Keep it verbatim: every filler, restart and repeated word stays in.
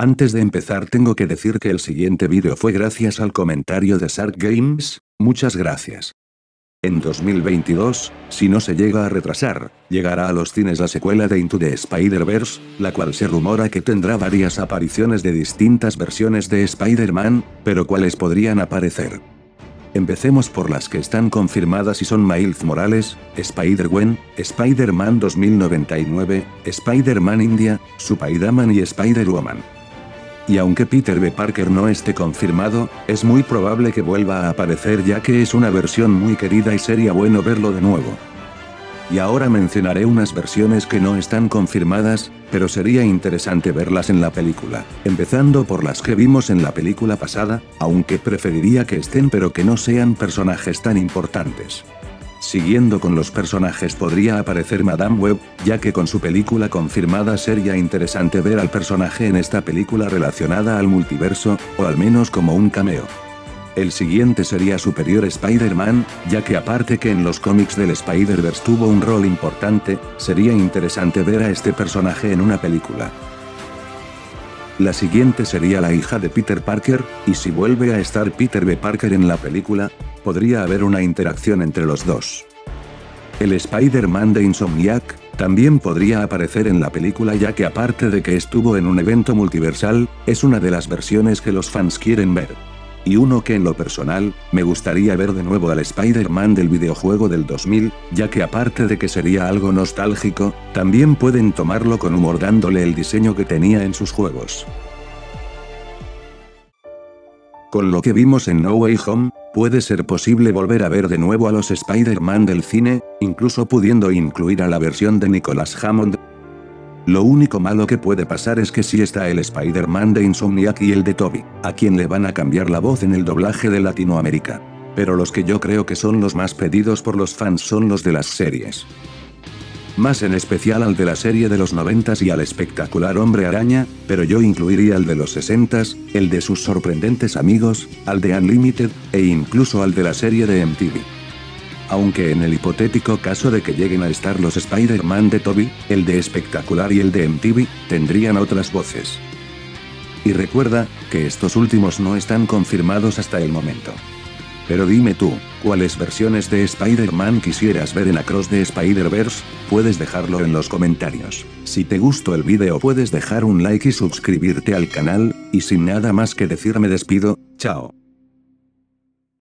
Antes de empezar tengo que decir que el siguiente vídeo fue gracias al comentario de Shark Games, muchas gracias. En dos mil veintidós, si no se llega a retrasar, llegará a los cines la secuela de Into the Spider-Verse, la cual se rumora que tendrá varias apariciones de distintas versiones de Spider-Man, pero ¿cuáles podrían aparecer? Empecemos por las que están confirmadas y son Miles Morales, Spider-Gwen, Spider-Man dos mil noventa y nueve, Spider-Man India, Supaidaman y Spider-Woman. Y aunque Peter B. Parker no esté confirmado, es muy probable que vuelva a aparecer ya que es una versión muy querida y sería bueno verlo de nuevo. Y ahora mencionaré unas versiones que no están confirmadas, pero sería interesante verlas en la película, empezando por las que vimos en la película pasada, aunque preferiría que estén pero que no sean personajes tan importantes. Siguiendo con los personajes podría aparecer Madame Webb, ya que con su película confirmada sería interesante ver al personaje en esta película relacionada al multiverso, o al menos como un cameo. El siguiente sería Superior Spider-Man, ya que aparte que en los cómics del Spider-Verse tuvo un rol importante, sería interesante ver a este personaje en una película. La siguiente sería la hija de Peter Parker, y si vuelve a estar Peter B. Parker en la película, podría haber una interacción entre los dos. El Spider-Man de Insomniac también podría aparecer en la película ya que aparte de que estuvo en un evento multiversal, es una de las versiones que los fans quieren ver. Y uno que en lo personal, me gustaría ver de nuevo al Spider-Man del videojuego del dos mil, ya que aparte de que sería algo nostálgico, también pueden tomarlo con humor dándole el diseño que tenía en sus juegos. Con lo que vimos en No Way Home, puede ser posible volver a ver de nuevo a los Spider-Man del cine, incluso pudiendo incluir a la versión de Nicolas Hammond. Lo único malo que puede pasar es que sí está el Spider-Man de Insomniac y el de Toby, a quien le van a cambiar la voz en el doblaje de Latinoamérica. Pero los que yo creo que son los más pedidos por los fans son los de las series. Más en especial al de la serie de los noventas y al espectacular Hombre Araña, pero yo incluiría al de los sesentas, el de Sus Sorprendentes Amigos, al de Unlimited, e incluso al de la serie de M T V. Aunque en el hipotético caso de que lleguen a estar los Spider-Man de Toby, el de Espectacular y el de M T V, tendrían otras voces. Y recuerda, que estos últimos no están confirmados hasta el momento. Pero dime tú, ¿cuáles versiones de Spider-Man quisieras ver en Across the Spider-Verse? Puedes dejarlo en los comentarios. Si te gustó el vídeo puedes dejar un like y suscribirte al canal, y sin nada más que decir me despido, chao.